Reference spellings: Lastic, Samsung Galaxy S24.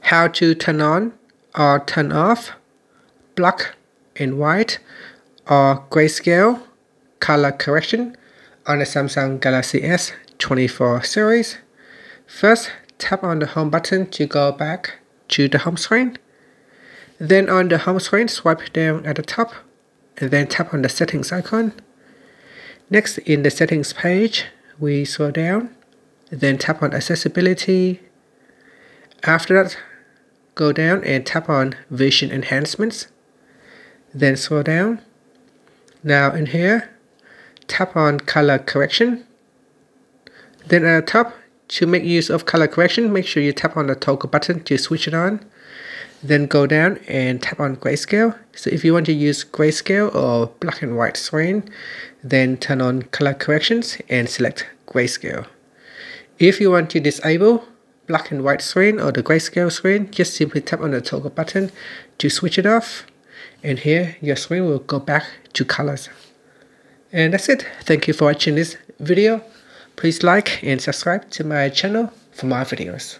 how to turn on or turn off black and white or grayscale color correction on the Samsung Galaxy S24 series. First, tap on the home button to go back to the home screen. Then on the home screen, swipe down at the top and then tap on the settings icon. Next, in the settings page, we scroll down, then tap on accessibility. After that, go down and tap on vision enhancements, then scroll down. Now in here, tap on color correction. Then at the top, to make use of color correction, make sure you tap on the toggle button to switch it on. Then go down and tap on grayscale. So if you want to use grayscale or black and white screen, then turn on color corrections and select grayscale. If you want to disable black and white screen or the grayscale screen, just simply tap on the toggle button to switch it off. And here your screen will go back to colors. And that's it. Thank you for watching this video. Please like and subscribe to my channel for more videos.